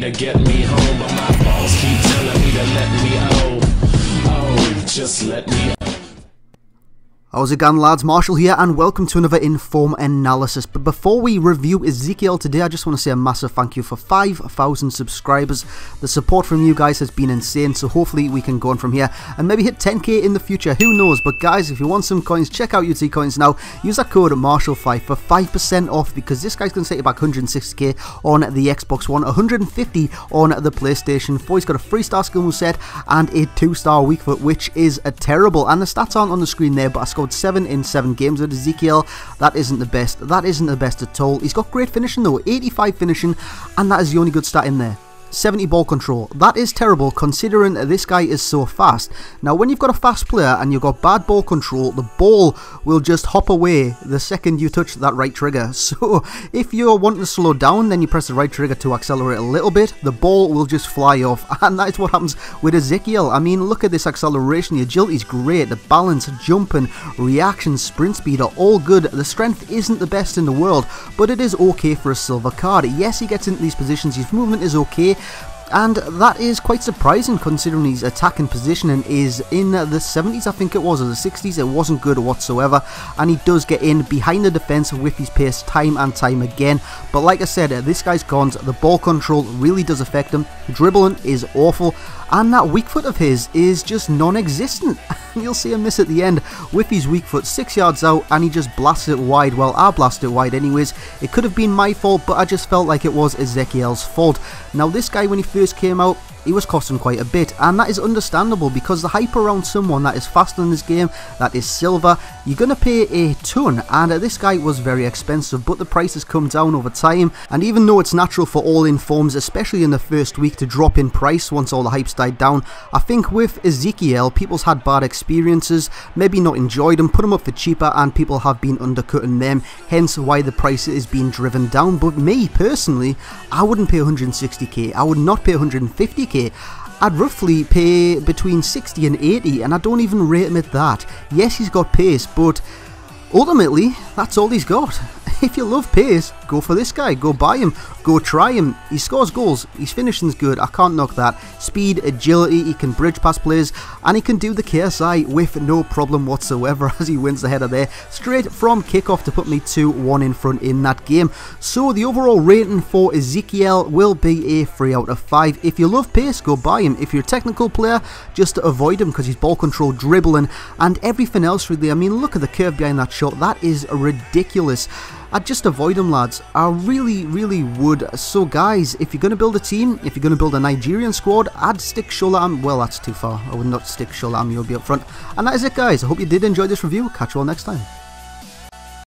to get me home, but my balls keep telling me to let me out. Oh, just let me out. How's it going, lads? Marshall here, and welcome to another Inform Analysis. But before we review Ezekiel today, I just want to say a massive thank you for 5,000 subscribers. The support from you guys has been insane, so hopefully we can go on from here and maybe hit 10k in the future. Who knows? But guys, if you want some coins, check out UT Coins now. Use that code Marshall5 for 5% off, because this guy's going to set you back 160k on the Xbox One, 150 on the PlayStation 4. He's got a 3-star skill set and a 2-star weak foot, which is a terrible. And the stats aren't on the screen there, but I 7 in 7 games with Ezekiel. That isn't the best. That isn't the best at all. He's got great finishing though, 85 finishing, and that is the only good stat in there. 70 ball control. That is terrible considering this guy is so fast. Now when you've got a fast player and you've got bad ball control, the ball will just hop away the second you touch that right trigger. So if you're wanting to slow down, then you press the right trigger to accelerate a little bit, the ball will just fly off, and that is what happens with Ezekiel. I mean, look at this acceleration, the agility is great, the balance, jumping, reaction, sprint speed are all good. The strength isn't the best in the world, but it is okay for a silver card. Yes, he gets into these positions, his movement is okay, and that is quite surprising considering his attacking positioning is in the 70s, I think it was, or the 60s. It wasn't good whatsoever, and he does get in behind the defence with his pace time and time again. But like I said, this guy's cons, the ball control really does affect him, dribbling is awful, and that weak foot of his is just non-existent. You'll see him miss at the end with his weak foot 6 yards out, and he just blasts it wide. Well, I blasted it wide anyways. It could have been my fault, but I just felt like it was Ezekiel's fault. Now this guy, when he first came out, he was costing quite a bit, and that is understandable because the hype around someone that is faster in this game, that is silver, you're going to pay a ton, and this guy was very expensive. But the price has come down over time, and even though it's natural for all informs, especially in the first week, to drop in price once all the hype's died down, I think with Ezekiel, people's had bad experiences, maybe not enjoyed them, put them up for cheaper, and people have been undercutting them, hence why the price is being driven down. But me, personally, I wouldn't pay 160k, I would not pay 150k. I'd roughly pay between 60 and 80, and I don't even rate him at that. Yes, he's got pace, but ultimately, that's all he's got. If you love pace, go for this guy, go buy him, go try him. He scores goals, his finishing's good, I can't knock that. Speed, agility, he can bridge pass plays, and he can do the KSI with no problem whatsoever as he wins the header there, straight from kickoff to put me 2-1 in front in that game. So the overall rating for Ezekiel will be a 3 out of 5. If you love pace, go buy him. If you're a technical player, just avoid him because he's ball control, dribbling, and everything else really. I mean, look at the curve behind that shot, that is ridiculous. I'd just avoid them, lads. I really, really would. So guys, if you're going to build a team, if you're going to build a Nigerian squad, I'd stick Sholam. Well, that's too far. I would not stick Sholam. You'll be up front. And that is it, guys. I hope you did enjoy this review. Catch you all next time.